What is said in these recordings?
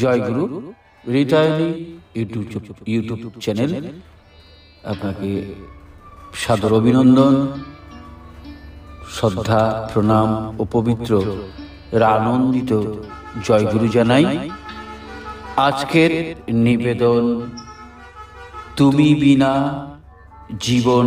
জয় গুরু retiree YouTube channel আপনাকে সাদর অভিনন্দন শ্রদ্ধা প্রণাম ও পবিত্র আনন্দিত জয় গুরু জানাই। আজকের নিবেদন তুমি বিনা জীবন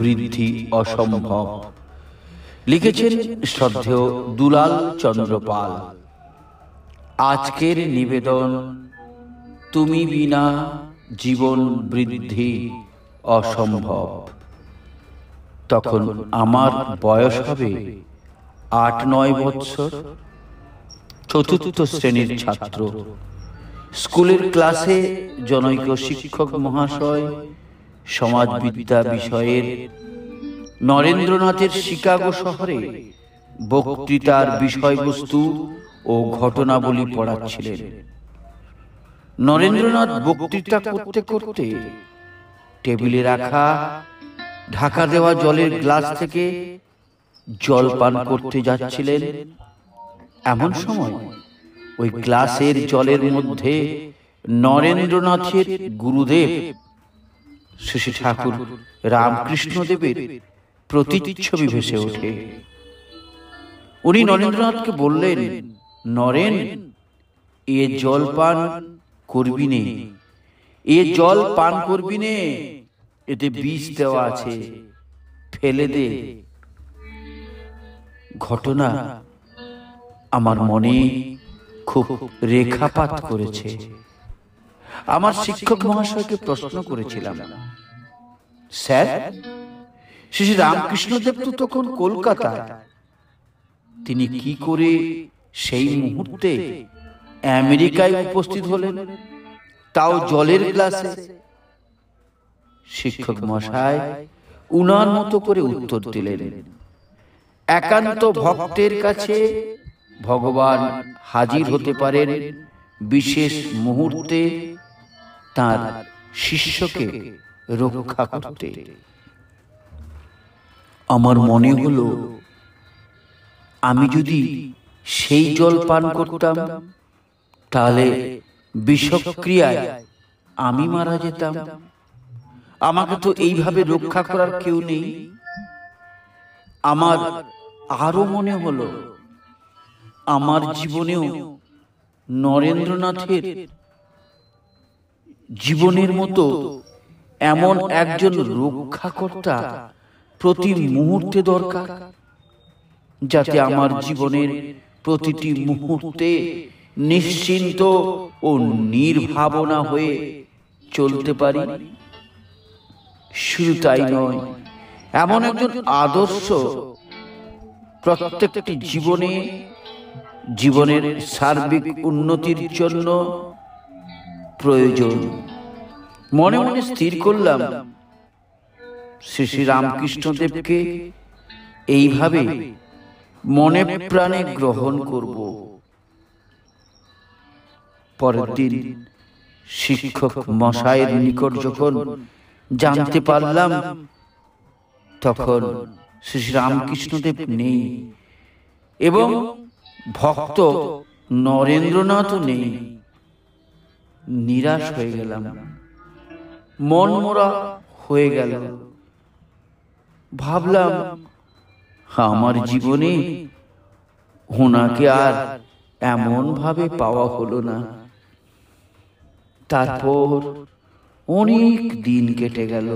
বৃদ্ধি অসম্ভব, লিখেছেন শ্রদ্ধেয় দুলাল চন্দ্রপাল। আজকের নিবেদন তুমি বিনা জীবন বৃদ্ধি অসম্ভব। তখন আমার বয়স হবে ৮-৯ বৎসর, চতুর্থ শ্রেণীর ছাত্র। স্কুলের ক্লাসে জনৈক শিক্ষক মহাশয় সমাজবিদ্যা বিষয়ের নরেন্দ্রনাথের শিকাগো শহরে বক্তৃতার বিষয়বস্তু ও ঘটনাবলী পড়াচ্ছিলেন। নরেন্দ্রনাথ বক্তৃতা করতে করতে টেবিলে রাখা ঢাকা দেওয়া জলের গ্লাস থেকে জল পান করতে যাচ্ছিলেন। এমন সময় ওই গ্লাসের জলের মধ্যে নরেন্দ্রনাথের গুরুদেব শ্রী শ্রী ঠাকুর রামকৃষ্ণ দেবের প্রতিচ্ছবি ভেসে ওঠে। উনি নরেন্দ্রনাথকে বললেন, নরেন, এ জল পান করবি নে, এ জল পান করবি নে, এতে বিষ দেওয়া আছে, ফেলে দে। ঘটনা আমার মনে খুব রেখাপাত করেছে। আমার শিক্ষক মহাশয়কে প্রশ্ন করেছিলাম, স্যার, শ্রী শ্রী রামকৃষ্ণদেব তো তখন কলকাতায়, তিনি কি করে সেই মুহূর্তে আমেরিকায় উপস্থিত হলেন, তাও জলের গ্লাসে? শিক্ষক মশাই উনার মতো করে উত্তর দিলেন, একান্ত ভক্তের কাছে ভগবান হাজির হতে পারেন বিশেষ মুহূর্তে তার শিষ্যকে রক্ষা করতে। আমার মনে হলো, আমি যদি সেই জল পান করতাম তাহলে বিষক্রিয়ায় আমি মারা যেতাম, আমাকে তো এইভাবে রক্ষা করার কেউ নেই। আমার আরো মনে হলো, আমার জীবনেও নরেন্দ্রনাথের জীবনের মতো এমন একজন রক্ষাকর্তা প্রতি মুহূর্তে দরকার, যাতে আমার জীবনের প্রতিটি মুহূর্তে নিশ্চিন্ত ও নির্ভাবনা হয়ে চলতে পারি। শুধু তাই নয়, এমন একজন আদর্শ প্রত্যেকটি জীবনের সার্বিক উন্নতির জন্য প্রয়োজন। মনে মনে স্থির করলাম, শ্রী শ্রী রামকৃষ্ণদেবকে এইভাবে মনে প্রাণে গ্রহণ করব। পরের দিন শিক্ষক মশায়ের নিকট যখন জানতে পারলাম, তখন শ্রী শ্রী রামকৃষ্ণদেব নেই এবং ভক্ত নরেন্দ্রনাথও নেই। নিরাশ হয়ে গেলাম, মনমরা হয়ে গেল। ভাবলাম, আমার জীবনে ওনাকে আর এমন ভাবে পাওয়া হলো না। তারপর অনেক দিন কেটে গেল।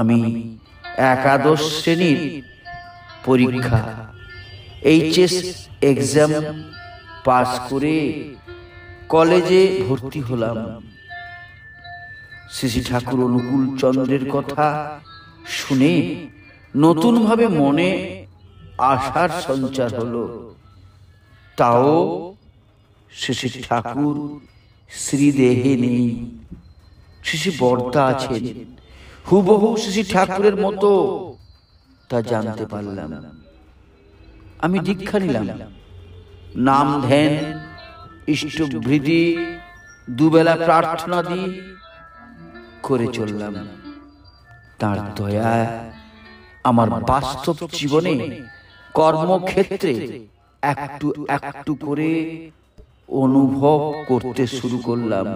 আমি একাদশ শ্রেণীর পরীক্ষা এইচএস এক্সাম পাস করে কলেজে ভর্তি হলাম। শ্রী শ্রী ঠাকুর অনুকূল চন্দ্রের কথা শুনে নতুনভাবে মনে আশার সঞ্চার হলো। তাও শ্রী শ্রী ঠাকুর শ্রীদেহে নেই, শ্রী শ্রী বর্তা আছেন, হুবহু শ্রী শ্রী ঠাকুরের মতো, তা জানতে পারলাম। আমি দীক্ষা নিলাম, নাম ধ্যান ইষ্টভৃতি দুবেলা প্রার্থনা দিয়ে করে চললাম। তার দয়া আমার বাস্তব জীবনে কর্মক্ষেত্রে একটু একটু করে अनुभव करते शुरू करलाम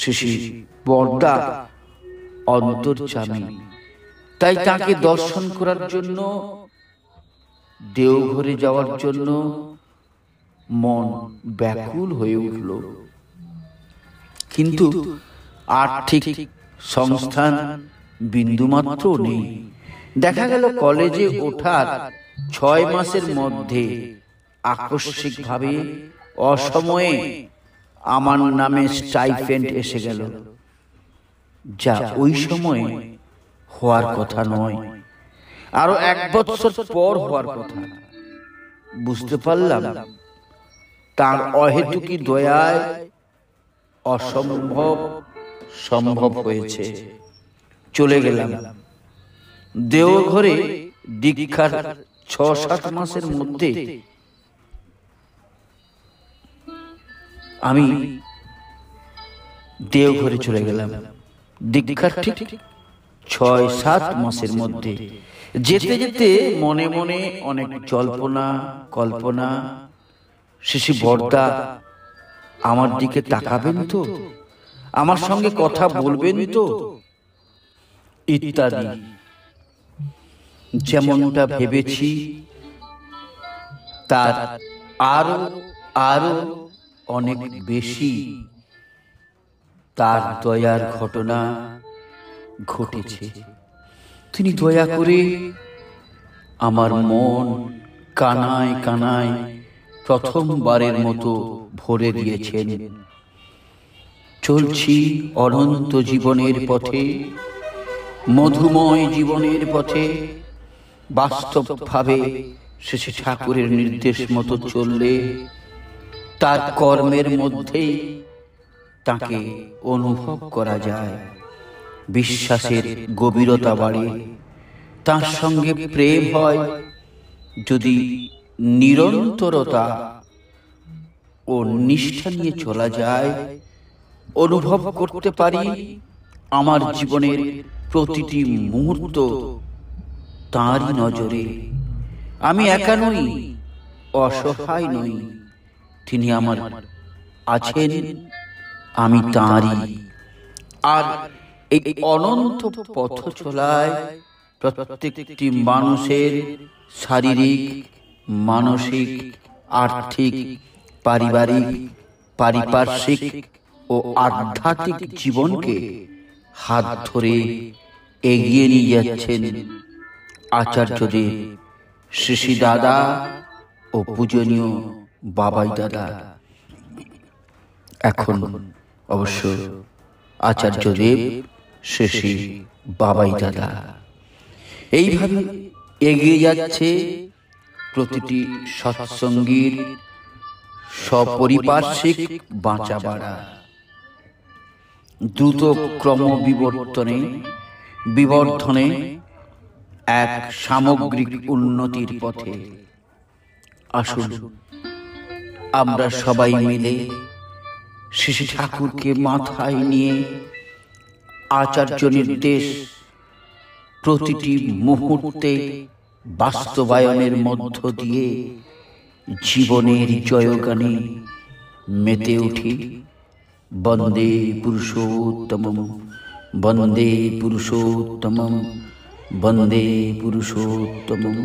शिशि बर्दा अंतर्यामी ताई ताके दर्शन करार जन्नो देवघरे जावार जन्नो मन व्याकुल हये उठलो किन्तु आर्थिक संस्थान बिंदुमात्र नेই देखा गेल कलेजे ओठार 6 मासेर मध्ये आकस्मिक भावे असमये आमार नामे स्टाइपेंड एसे गेल जा ओई समय होवार कथा नय आरो एक बछर पर होवार कथा बुझते पारलाम तार अहेतुकी दयाय असम्भव सम्भव हयेछे चले गेलाम देवघरे दीक्षार 6-7 मासेर मध्ये आमी देवघरे चले गेलाम दीक्षार ठीक 6-7 मासेर मध्ये जेते जेते मने मने अनेक जल्पना कल्पना शिशि बर्दा आमार दिके ताकाबेन तो आमार संगे कथा बोलबेन तो इत्यादि जेमनटा भेबेछि तार आरो आरो अनेक बेशी तार दयार घटना घटेছে তিনি দয়া করে আমার মন কানায় কানায় প্রথমবারের মতো ভরে দিয়েছেন চলছি অনন্ত জীবনের পথে মধুময় জীবনের পথে বাস্তবভাবে শ্রী ঠাকুরের নির্দেশ মতো চললে তার কর্মের মধ্যেই তাকে অনুভব করা যায় বিশ্বাসের গভীরতা বাড়ে তার সঙ্গে প্রেম হয় যদি নিরন্তরতা ও নিষ্ঠা নিয়ে চলা যায় অনুভব করতে পারি আমার জীবনের প্রতিটি মুহূর্ত তারই নজরে আমি একা নই অসহায় নই তিনি আমার আছেন আমি তারই আর এই অনন্ত পথ চলায় প্রত্যেকটি মানুষের শারীরিক মানসিক আর্থিক পারিবারিক পারিপার্শ্বিক ও আধ্যাত্মিক জীবনকে হাত ধরে এগিয়ে নিয়ে যাচ্ছেন আচার্যদেব শ্রী শ্রী দাদা ও পূজনীয় বাবাই দাদা এখন অবশ্য আচার্যদেব শ্রী শ্রী বাবাই দাদা এইভাবে এগিয়ে যাচ্ছে প্রতিটি সৎসঙ্গীর সপরিপার্শ্বিক বাঁচা বাড়া দ্রুত ক্রম বিবর্ধনে এক সামগ্রিক উন্নতির পথে আসুন আমরা সবাই মিলে শ্রী শ্রী ঠাকুরকে মাথায় নিয়ে আচার্য নির্দেশ প্রতিটি মুহূর্তে বাস্তবায়নের মধ্য দিয়ে জীবনের জয়গানে মেতে উঠি বন্দে পুরুষোত্তমম বন্দে পুরুষোত্তমম বন্দে পুরুষোত্তমম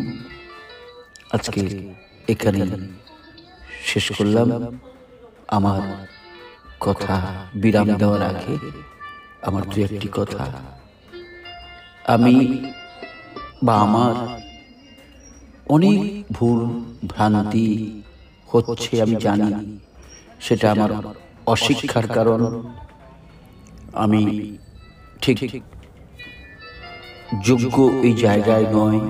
আজকে এখানে শেষ করলাম আমার কথা বিরাম দেওয়ার আগে আমার দুই একটি কথা আমি বা আমার অনেক ভুল ভ্রান্তি হচ্ছে আমি জানি সেটা আমার অশিক্ষার কারণ আমি ঠিক যোগ্য এই জায়গায় নয়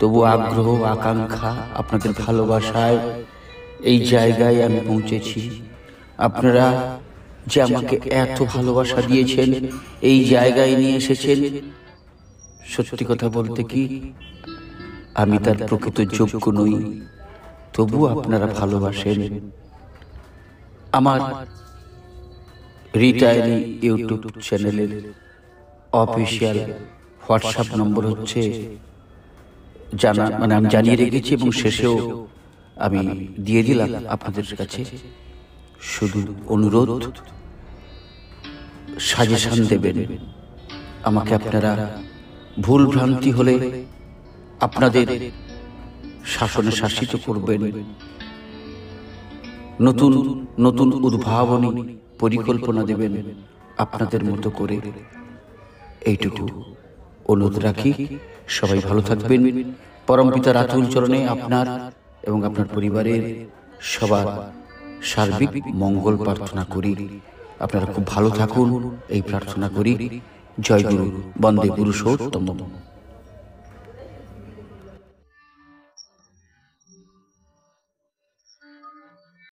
তবু আগ্রহ আকাঙ্ক্ষা আপনাদের ভালোবাসায় এই জায়গায় আমি পৌঁছেছি আপনারা যে আমাকে এত ভালোবাসা দিয়েছেন এই জায়গায় নিয়ে এসেছেন সত্যি কথা বলতে কি আমি তার প্রকৃত যোগ্য নই তবু আপনারা ভালোবাসেন আমার রিটায়ারি ইউটিউব চ্যানেলের অফিশিয়াল হোয়াটসঅ্যাপ নম্বর হচ্ছে জানা মানে আমি জানিয়ে রেখেছি এবং শেষেও আমি দিয়ে দিলাম আপনাদের কাছে। শুধু অনুরোধ, সাজেশন দেবেন আমাকে আপনারা। ভুল ভ্রান্তি হলে আপনাদের শাসনে শাসিত করবেন। নতুন নতুন উদ্ভাবনী পরিকল্পনা দেবেন আপনাদের মতো করে। এইটুকু অনুরোধ রাখি। সবাই ভালো থাকবেন। পরমপিতার আতুল চরণে আপনার এবং আপনার পরিবারের সবার সার্বিক মঙ্গল প্রার্থনা করি। আপনারা খুব ভালো থাকুন এই প্রার্থনা করি। জয় গুরু, বন্দে গুরু সৌতম।